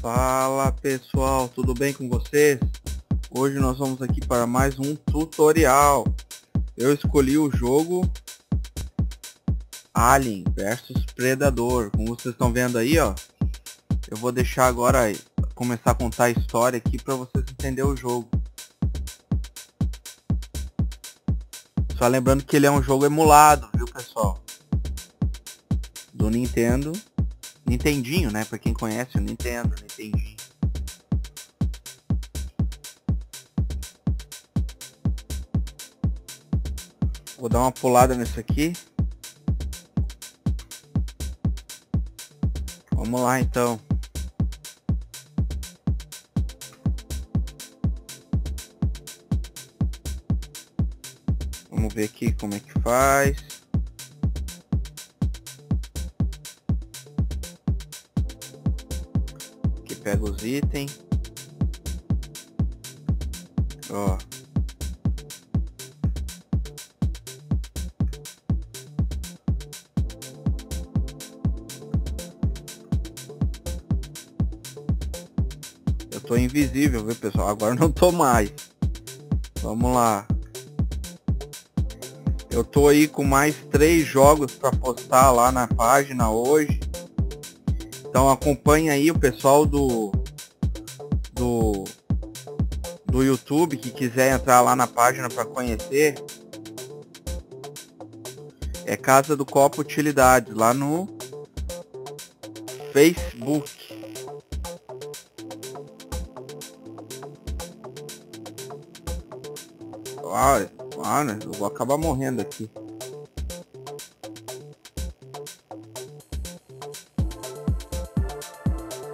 Fala pessoal, tudo bem com vocês? Hoje nós vamos aqui para mais um tutorial. Eu escolhi o jogo Alien vs Predador, como vocês estão vendo aí, ó. Eu vou deixar agora começar a contar a história aqui para vocês entenderem o jogo. Só lembrando que ele é um jogo emulado, viu pessoal? Do Nintendo. Nintendinho, né? Pra quem conhece o Nintendo, Nintendinho. Vou dar uma pulada nesse aqui. Vamos lá então. Vamos ver aqui como é que faz. Pega os itens, ó, eu tô invisível, viu pessoal? Agora não tô mais. Vamos lá, eu tô aí com mais 3 jogos pra postar lá na página hoje. Então acompanha aí o pessoal do YouTube que quiser entrar lá na página para conhecer. É Casa do Copo Utilidades, lá no Facebook. Olha, eu vou acabar morrendo aqui.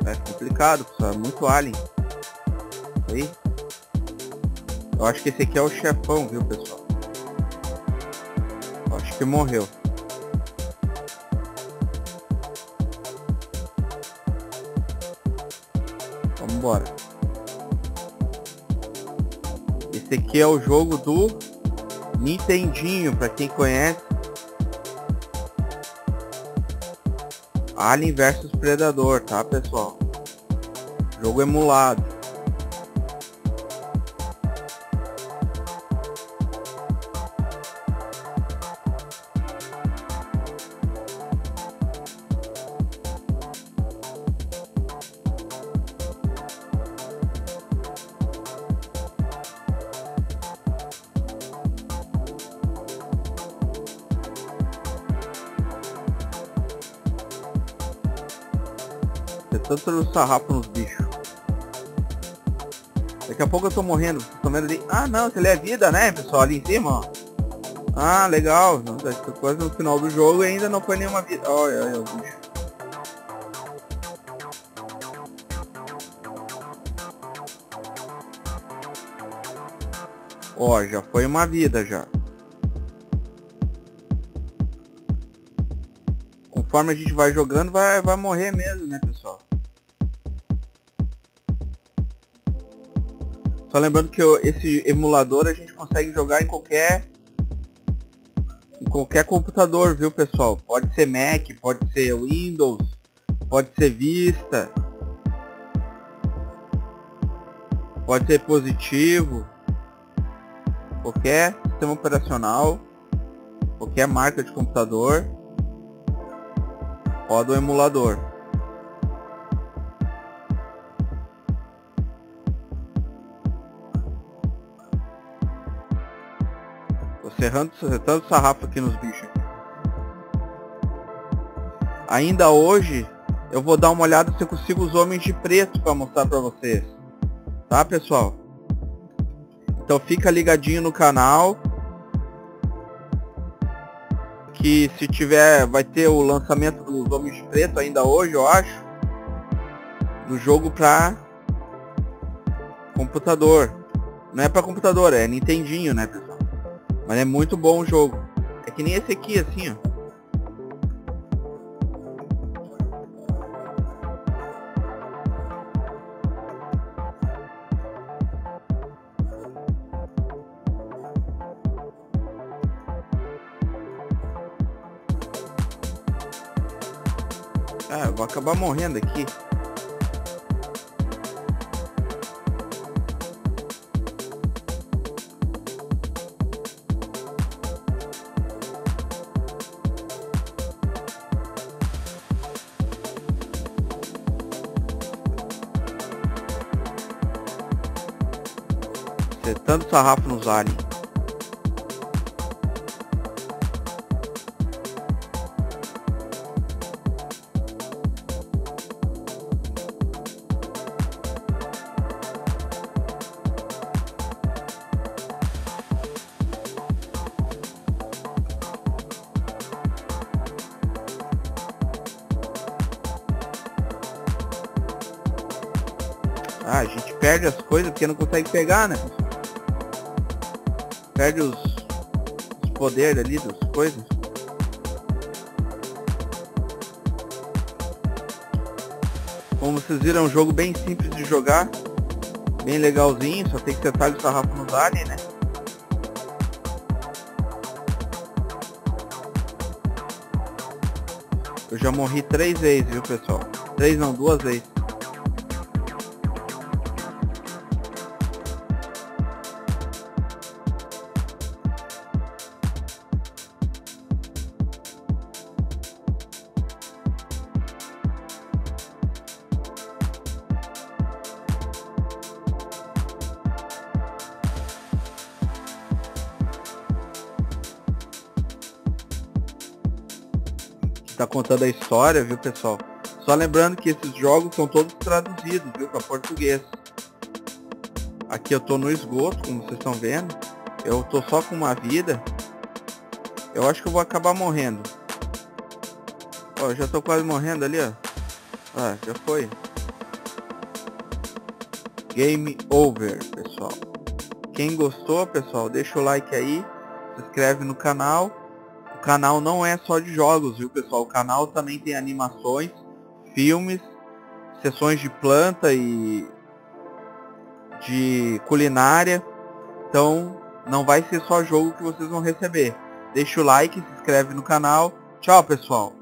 É complicado, pessoal, é muito alien. Aí. Eu acho que esse aqui é o chefão, viu pessoal? Eu acho que morreu. Vamos embora. Esse aqui é o jogo do Nintendinho, pra quem conhece. Alien vs Predador, tá pessoal? Jogo emulado. Tanto no sarrafo nos bichos. Daqui a pouco eu tô morrendo. Tô vendo ali. Ah não, você leva vida, né pessoal? Ali em cima, ó. Ah, legal. Tô quase no final do jogo e ainda não foi nenhuma vida. Olha o bicho. Ó, já foi uma vida já. Conforme a gente vai jogando, vai morrer mesmo, né pessoal? Só lembrando que esse emulador a gente consegue jogar em qualquer computador, viu pessoal? Pode ser Mac, pode ser Windows, pode ser Vista, pode ser positivo, qualquer sistema operacional, qualquer marca de computador, roda o emulador. Serrando o sarrafo aqui nos bichos. Ainda hoje eu vou dar uma olhada se eu consigo os homens de preto para mostrar para vocês, tá pessoal? Então fica ligadinho no canal, que se tiver, vai ter o lançamento dos homens de preto ainda hoje, eu acho, do jogo para computador. Não é para computador, é Nintendinho, né pessoal? Mas é muito bom o jogo. É que nem esse aqui, assim, ó. Ah, eu vou acabar morrendo aqui. Tanto sarrafo nos aliens. Ah, a gente perde as coisas porque não consegue pegar, né? Perde os poderes ali das coisas. Como vocês viram, é um jogo bem simples de jogar, bem legalzinho, só tem que acertar o sarrafo nos aliens, né? Eu já morri 3 vezes, viu, pessoal? 2 vezes. Tá contando a história, viu, pessoal? Só lembrando que esses jogos são todos traduzidos, viu, para português. Aqui eu tô no esgoto, como vocês estão vendo. Eu tô só com uma vida. Eu acho que eu vou acabar morrendo. Ó, eu já tô quase morrendo ali, ó. Ah, já foi. Game over, pessoal. Quem gostou, pessoal, deixa o like aí. Se inscreve no canal. O canal não é só de jogos, viu, pessoal? O canal também tem animações, filmes, sessões de planta e de culinária. Então, não vai ser só jogo que vocês vão receber. Deixa o like, se inscreve no canal. Tchau, pessoal!